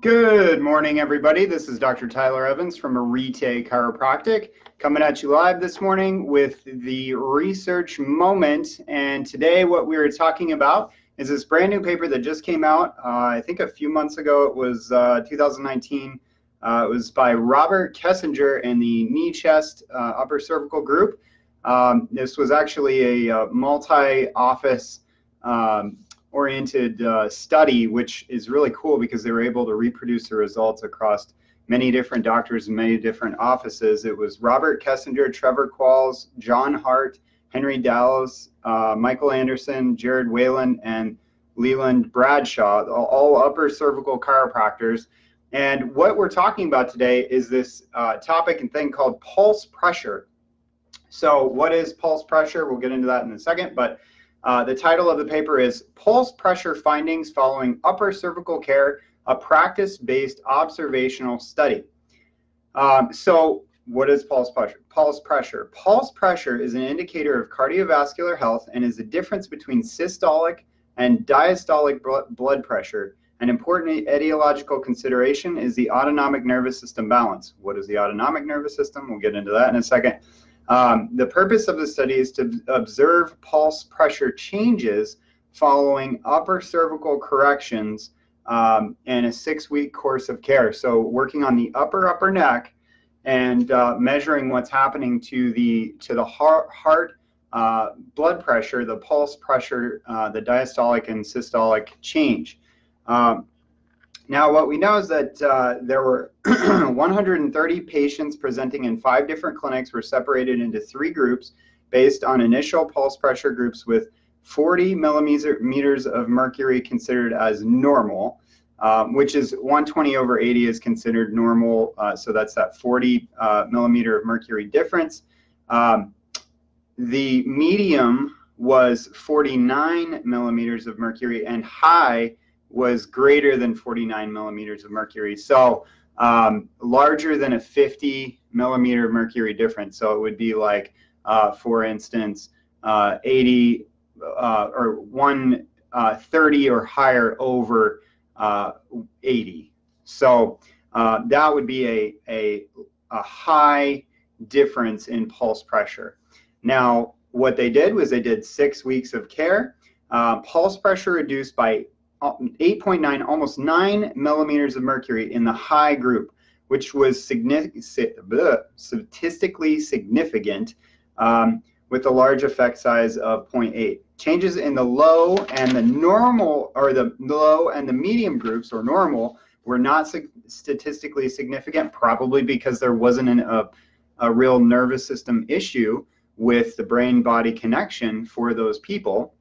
Good morning, everybody. This is Dr. Tyler Evans from Arete Chiropractic, coming at you live this morning with the Research Moment. And today what we are talking about is this brand new paper that just came out, I think a few months ago. It was 2019. It was by Robert Kessinger and the Knee Chest Upper Cervical Group. This was actually a multi-office oriented study, which is really cool because they were able to reproduce the results across many different doctors and many different offices. It was Robert Kessinger, Trevor Qualls, John Hart, Henry Dallas, Michael Anderson, Jared Whalen, and Leland Bradshaw, all upper cervical chiropractors. And what we're talking about today is this topic and thing called pulse pressure. So what is pulse pressure? We'll get into that in a second, but the title of the paper is Pulse Pressure Findings Following Upper Cervical Care, a Practice-Based Observational Study. So what is pulse pressure? Pulse pressure is an indicator of cardiovascular health and is the difference between systolic and diastolic blood pressure. An important etiological consideration is the autonomic nervous system balance. What is the autonomic nervous system? We'll get into that in a second. The purpose of the study is to observe pulse pressure changes following upper cervical corrections and a 6-week course of care. So working on the upper neck and measuring what's happening to the heart blood pressure, the pulse pressure, the diastolic and systolic change. Now what we know is that there were 130 patients presenting in 5 different clinics were separated into 3 groups based on initial pulse pressure groups with 40 millimeters of mercury considered as normal, which is 120/80 is considered normal. So that's that 40 millimeter of mercury difference. The medium was 49 millimeters of mercury and high was greater than 49 millimeters of mercury, so larger than a 50 millimeter mercury difference. So it would be like, for instance, 80 or 130 or higher over 80. So that would be a high difference in pulse pressure. Now, what they did was they did 6 weeks of care. Pulse pressure reduced by 8.9, almost 9 millimeters of mercury in the high group, which was statistically significant with a large effect size of 0.8. Changes in the low and the normal, or the low and the medium groups, or normal, were not statistically significant, probably because there wasn't a real nervous system issue with the brain-body connection for those people.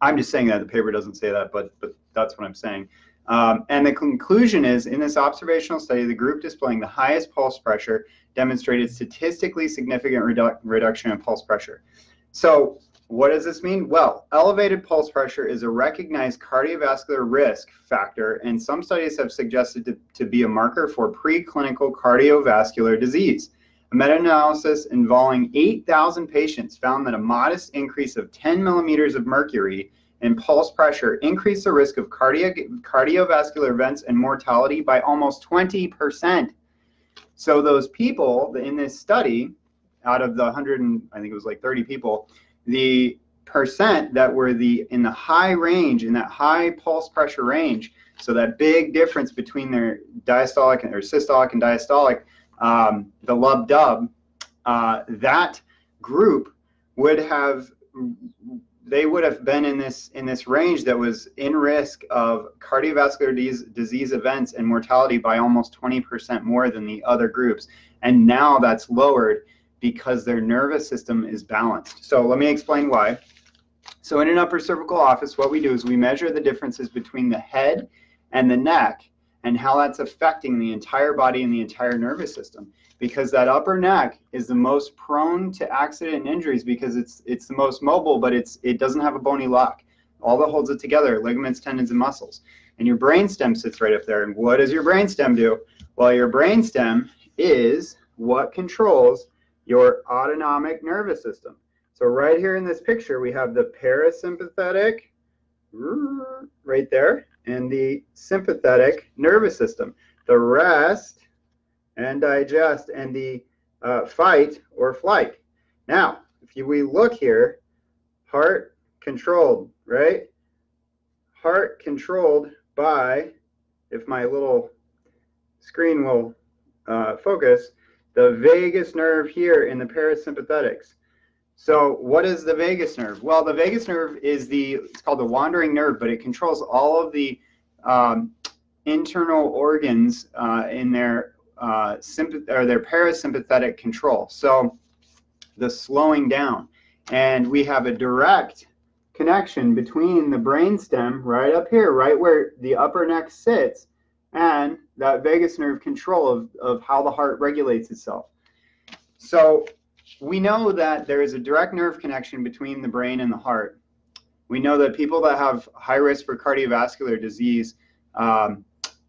I'm just saying that. The paper doesn't say that, but that's what I'm saying. And the conclusion is, in this observational study, the group displaying the highest pulse pressure demonstrated statistically significant reduction in pulse pressure. So what does this mean? Well, elevated pulse pressure is a recognized cardiovascular risk factor, and some studies have suggested to be a marker for preclinical cardiovascular disease. A meta-analysis involving 8,000 patients found that a modest increase of 10 millimeters of mercury in pulse pressure increased the risk of cardiovascular events and mortality by almost 20%. So those people in this study, out of the 100 and I think it was like 30 people, the percent that were in the high range, in that high pulse pressure range, so that big difference between their diastolic and their systolic and diastolic, the lub-dub, that group would have been in this range that was in risk of cardiovascular disease events and mortality by almost 20% more than the other groups. And now that's lowered because their nervous system is balanced. So let me explain why. So in an upper cervical office, what we do is we measure the differences between the head and the neck, and how that's affecting the entire body and the entire nervous system, because that upper neck is the most prone to accident and injuries because it's the most mobile, but it doesn't have a bony lock. All that holds it together are ligaments, tendons, and muscles. And your brainstem sits right up there. And what does your brainstem do? Well, your brainstem is what controls your autonomic nervous system. So right here in this picture, we have the parasympathetic right there, and the sympathetic nervous system. The rest and digest and the fight or flight. Now, if we look here, heart controlled, right? Heart controlled by, if my little screen will focus, the vagus nerve here in the parasympathetics. So what is the vagus nerve? Well, the vagus nerve is it's called the wandering nerve, but it controls all of the internal organs in their parasympathetic control. So the slowing down. And we have a direct connection between the brainstem right up here, right where the upper neck sits, and that vagus nerve control of how the heart regulates itself. So we know that there is a direct nerve connection between the brain and the heart. We know that people that have high risk for cardiovascular disease,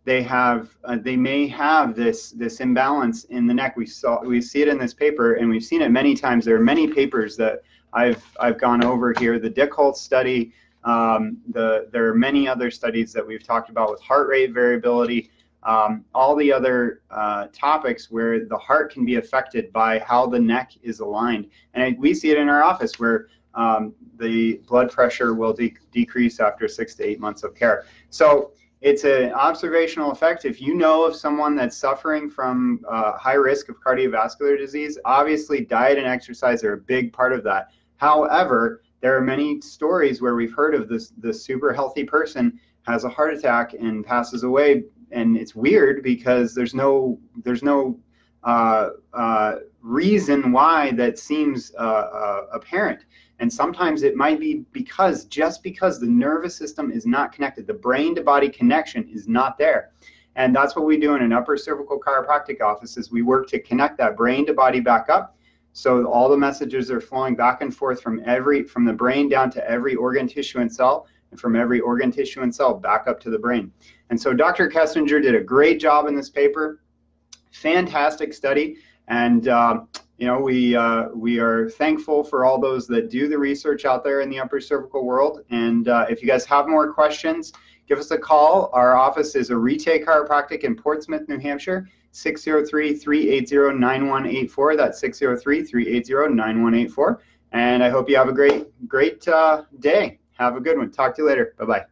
they may have this imbalance in the neck. We see it in this paper, and we've seen it many times. There are many papers that I've gone over here. The Dick Holtz study. There are many other studies that we've talked about with heart rate variability, all the other topics where the heart can be affected by how the neck is aligned. And we see it in our office where the blood pressure will decrease after 6 to 8 months of care. So it's an observational effect. If you know of someone that's suffering from high risk of cardiovascular disease, obviously diet and exercise are a big part of that. However, there are many stories where we've heard of this super healthy person has a heart attack and passes away, and it's weird because there's no reason why that seems apparent. And sometimes it might be just because the nervous system is not connected. The brain to body connection is not there. And that's what we do in an upper cervical chiropractic office, is we work to connect that brain to body back up. So all the messages are flowing back and forth from the brain down to every organ, tissue, and cell, and from every organ, tissue, and cell back up to the brain. And so Dr. Kessinger did a great job in this paper, fantastic study, and we are thankful for all those that do the research out there in the upper cervical world. And if you guys have more questions, give us a call. Our office is Arete Chiropractic in Portsmouth, New Hampshire, 603-380-9184. That's 603-380-9184. And I hope you have a great day. Have a good one. Talk to you later. Bye-bye.